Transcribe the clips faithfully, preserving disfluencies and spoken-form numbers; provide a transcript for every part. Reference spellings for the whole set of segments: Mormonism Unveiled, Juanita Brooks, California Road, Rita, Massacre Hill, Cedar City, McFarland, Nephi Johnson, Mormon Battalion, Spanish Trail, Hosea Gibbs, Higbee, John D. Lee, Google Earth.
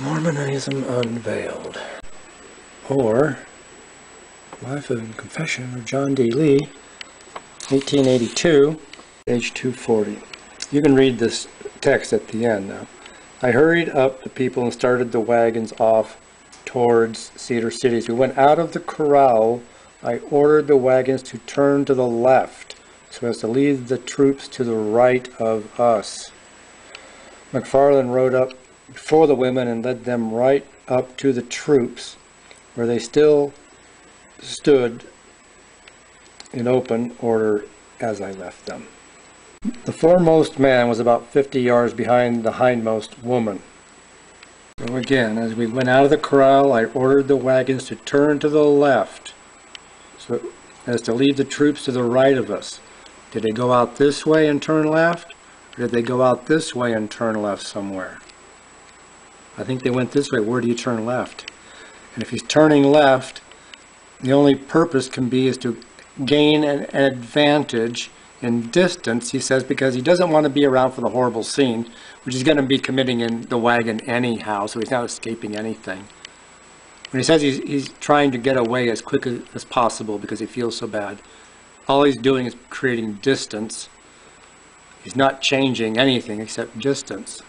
Mormonism Unveiled, or Life and Confession of John D. Lee, eighteen eighty-two, page two forty. You can read this text at the end now. I hurried up the people and started the wagons off towards Cedar City. As we went out of the corral, I ordered the wagons to turn to the left so as to lead the troops to the right of us. McFarland rode up before the women and led them right up to the troops, where they still stood in open order as I left them. The foremost man was about fifty yards behind the hindmost woman. So again, as we went out of the corral, I ordered the wagons to turn to the left so as to lead the troops to the right of us. Did they go out this way and turn left? Or did they go out this way and turn left somewhere? I think they went this way. Where do you turn left? And if he's turning left, the only purpose can be is to gain an advantage in distance, he says, because he doesn't want to be around for the horrible scene, which he's going to be committing in the wagon anyhow, so he's not escaping anything. When he says he's, he's trying to get away as quick as, as possible because he feels so bad, all he's doing is creating distance. He's not changing anything except distance.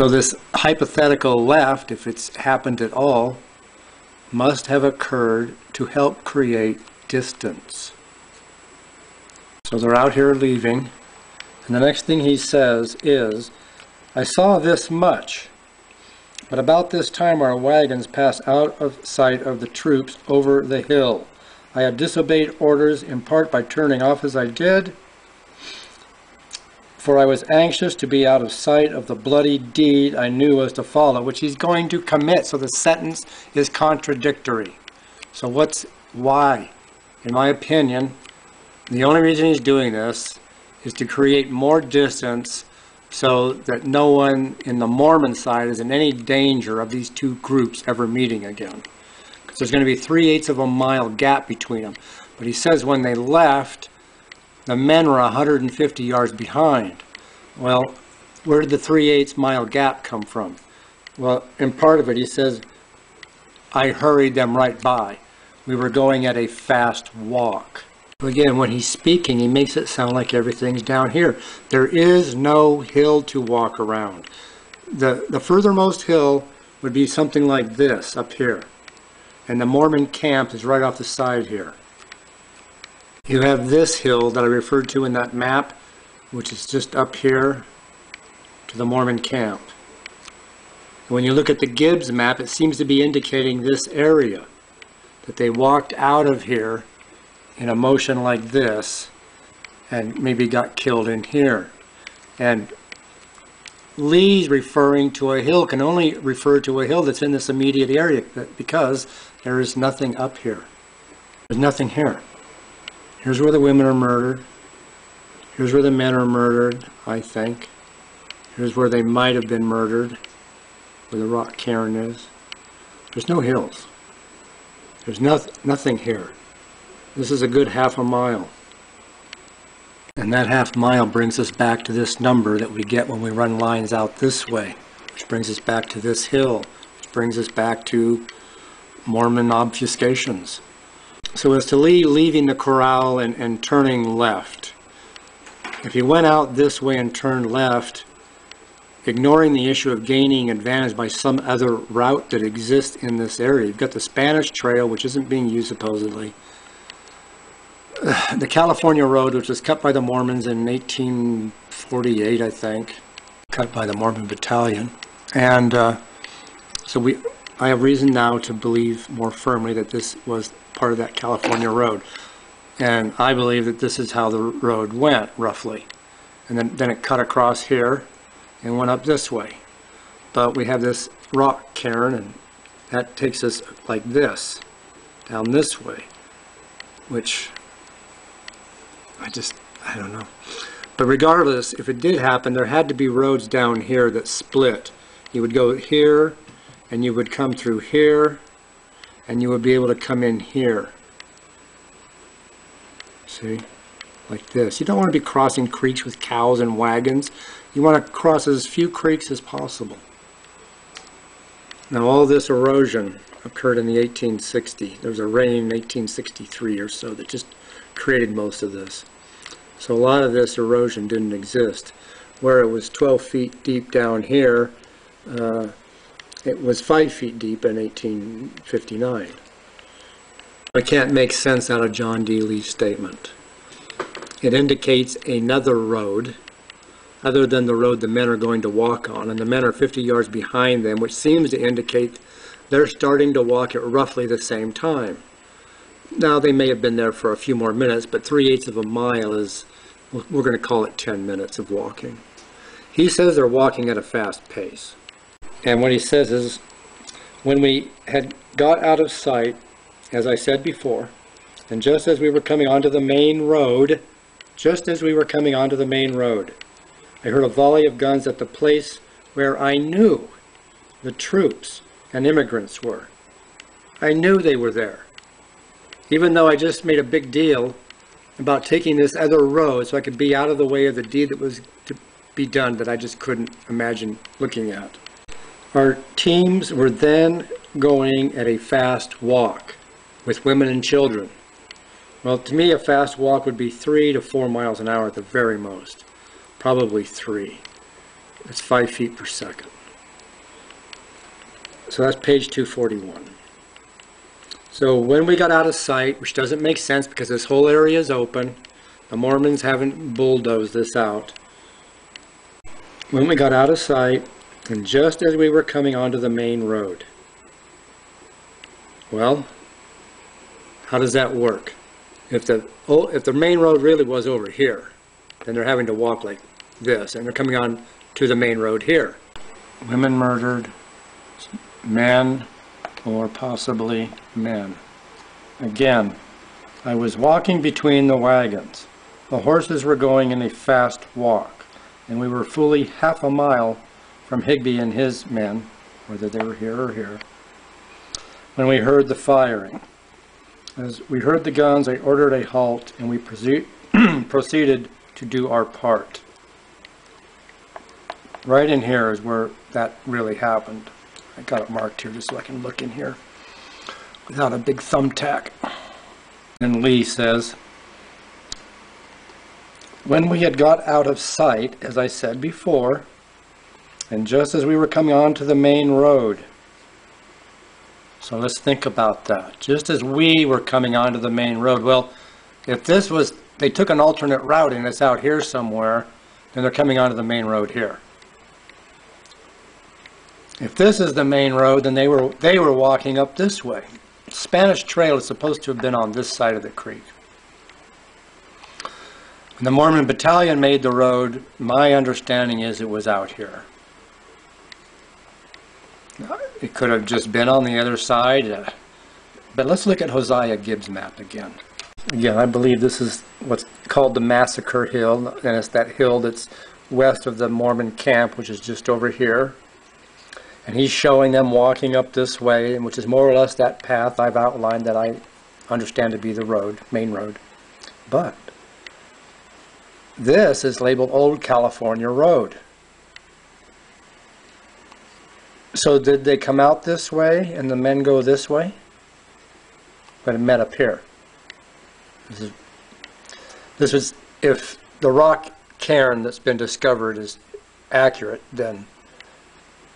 So this hypothetical left, if it's happened at all, must have occurred to help create distance. So they're out here leaving, and the next thing he says is, I saw this much, but about this time our wagons passed out of sight of the troops over the hill. I have disobeyed orders in part by turning off as I did, for I was anxious to be out of sight of the bloody deed I knew was to follow, which he's going to commit. So the sentence is contradictory. So what's why? In my opinion, the only reason he's doing this is to create more distance so that no one in the Mormon side is in any danger of these two groups ever meeting again. Because there's going to be three-eighths of a mile gap between them. But he says when they left, the men were one hundred fifty yards behind. Well, where did the three-eighths mile gap come from? Well, in part of it, he says, I hurried them right by. We were going at a fast walk. Again, when he's speaking, he makes it sound like everything's down here. There is no hill to walk around. The, the furthermost hill would be something like this up here. And the Mormon camp is right off the side here. You have this hill that I referred to in that map, which is just up here to the Mormon camp. When you look at the Gibbs map, it seems to be indicating this area, that they walked out of here in a motion like this and maybe got killed in here. And Lee's referring to a hill, can only refer to a hill that's in this immediate area because there is nothing up here. There's nothing here. Here's where the women are murdered. Here's where the men are murdered, I think. Here's where they might have been murdered, where the rock cairn is. There's no hills. There's no, nothing here. This is a good half a mile. And that half mile brings us back to this number that we get when we run lines out this way, which brings us back to this hill, which brings us back to Mormon obfuscations. So as to Lee leaving the corral and, and turning left, if he went out this way and turned left, ignoring the issue of gaining advantage by some other route that exists in this area, you've got the Spanish Trail, which isn't being used supposedly, the California Road, which was cut by the Mormons in eighteen forty-eight, I think, cut by the Mormon Battalion, and uh, so we, I have reason now to believe more firmly that this was part of that California Road, and I believe that this is how the road went roughly, and then, then it cut across here and went up this way. But we have this rock cairn, and that takes us like this down this way, which I just I don't know. But regardless, if it did happen, there had to be roads down here that split. You would go here and you would come through here, and you would be able to come in here. See? Like this. You don't want to be crossing creeks with cows and wagons. You want to cross as few creeks as possible. Now all this erosion occurred in the eighteen sixty. There was a rain in eighteen sixty-three or so that just created most of this. So a lot of this erosion didn't exist. Where it was twelve feet deep down here, uh, it was five feet deep in eighteen fifty-nine. I can't make sense out of John D. Lee's statement. It indicates another road other than the road the men are going to walk on, and the men are fifty yards behind them, which seems to indicate they're starting to walk at roughly the same time. Now, they may have been there for a few more minutes, but three-eighths of a mile is, we're going to call it ten minutes of walking. He says they're walking at a fast pace. And what he says is, when we had got out of sight, as I said before, and just as we were coming onto the main road, just as we were coming onto the main road, I heard a volley of guns at the place where I knew the troops and immigrants were. I knew they were there. Even though I just made a big deal about taking this other road so I could be out of the way of the deed that was to be done that I just couldn't imagine looking at. Our teams were then going at a fast walk with women and children. Well, to me, a fast walk would be three to four miles an hour at the very most. Probably three. That's five feet per second. So that's page two forty-one. So when we got out of sight, which doesn't make sense because this whole area is open, the Mormons haven't bulldozed this out. When we got out of sight, and just as we were coming onto the main road. Well, how does that work? If the, oh, if the main road really was over here, then they're having to walk like this, and they're coming on to the main road here. Women murdered, men, or possibly men. Again, I was walking between the wagons. The horses were going in a fast walk, and we were fully half a mile from Higbee and his men, whether they were here or here, when we heard the firing. As we heard the guns, I ordered a halt, and we proceeded to do our part. Right in here is where that really happened. I got it marked here just so I can look in here without a big thumbtack. And Lee says, when we had got out of sight, as I said before, and just as we were coming onto the main road. So let's think about that. Just as we were coming onto the main road. Well, if this was, they took an alternate route and it's out here somewhere, then they're coming onto the main road here. If this is the main road, then they were they were walking up this way. Spanish Trail is supposed to have been on this side of the creek. When the Mormon Battalion made the road, my understanding is it was out here. It could have just been on the other side. Uh, but let's look at Hosea Gibbs' map again. Again, I believe this is what's called the Massacre Hill, and it's that hill that's west of the Mormon camp, which is just over here. And he's showing them walking up this way, which is more or less that path I've outlined that I understand to be the road, main road. But this is labeled Old California Road. So did they come out this way and the men go this way? But it met up here. This is, this is if the rock cairn that's been discovered is accurate, then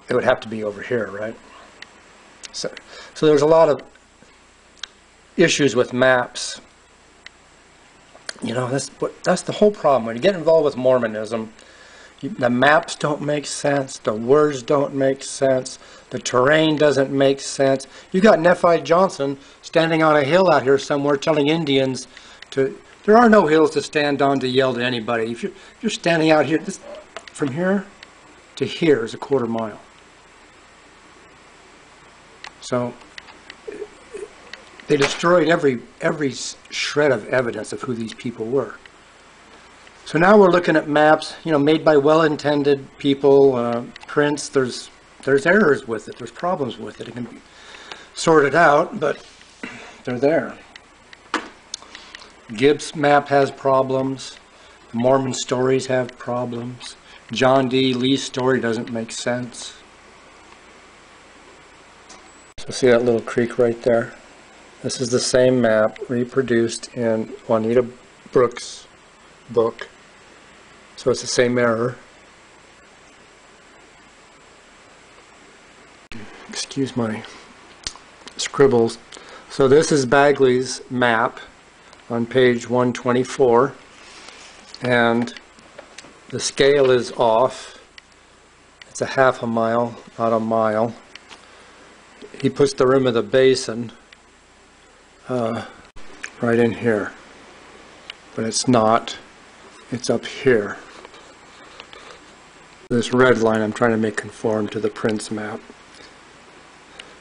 it would have to be over here, right? So, so there's a lot of issues with maps. You know, that's, that's the whole problem. When you get involved with Mormonism, you, the maps don't make sense, the words don't make sense, the terrain doesn't make sense. You got Nephi Johnson standing on a hill out here somewhere telling Indians to, there are no hills to stand on to yell to anybody. If you're, if you're standing out here, this, from here to here is a quarter mile. So they destroyed every every shred of evidence of who these people were. So now we're looking at maps, you know, made by well-intended people, uh, prints. There's there's errors with it. There's problems with it. It can be sorted out, but they're there. Gibbs' map has problems. The Mormon stories have problems. John D. Lee's story doesn't make sense. So see that little creek right there? This is the same map reproduced in Juanita Brooks' book. So it's the same error. Excuse my scribbles. So this is Bagley's map on page one twenty-four, and the scale is off. It's a half a mile, not a mile. He puts the rim of the basin uh, right in here, but it's not. It's up here. This red line I'm trying to make conform to the Prince map.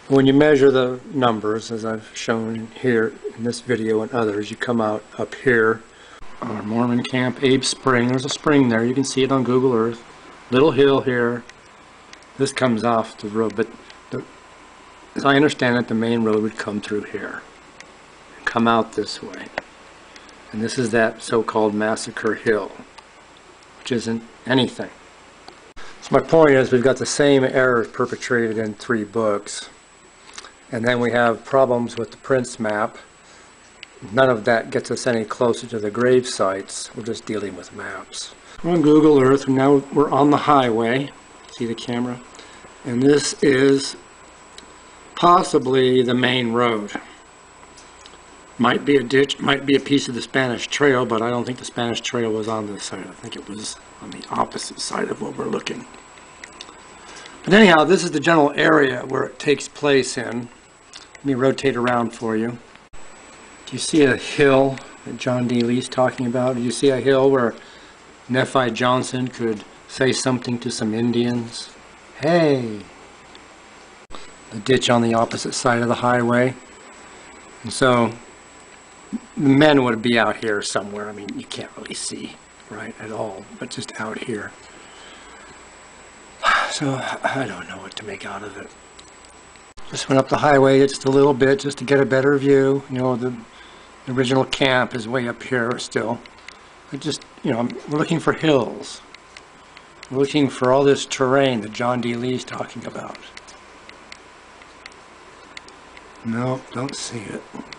When you measure the numbers, as I've shown here in this video and others, you come out up here. Our Mormon camp, Abe Spring. There's a spring there. You can see it on Google Earth. Little hill here. This comes off the road, but the, as I understand it, the main road would come through here. Come out this way. And this is that so-called Massacre Hill, which isn't anything. So my point is, we've got the same errors perpetrated in three books. And then we have problems with the Prince map. None of that gets us any closer to the grave sites. We're just dealing with maps. We're on Google Earth, and now we're on the highway. See the camera? And this is possibly the main road. Might be a ditch, might be a piece of the Spanish Trail, but I don't think the Spanish Trail was on this side. I think it was on the opposite side of what we're looking. But anyhow, this is the general area where it takes place in. Let me rotate around for you. Do you see a hill that John D. Lee's talking about? Do you see a hill where Nephi Johnson could say something to some Indians? Hey! The ditch on the opposite side of the highway. And so, the men would be out here somewhere. I mean, you can't really see, right, at all, but just out here. So I don't know what to make out of it. Just went up the highway just a little bit just to get a better view. You know, the, the original camp is way up here still. I just, you know, we're looking for hills. We're looking for all this terrain that John D. Lee's talking about. No, don't see it.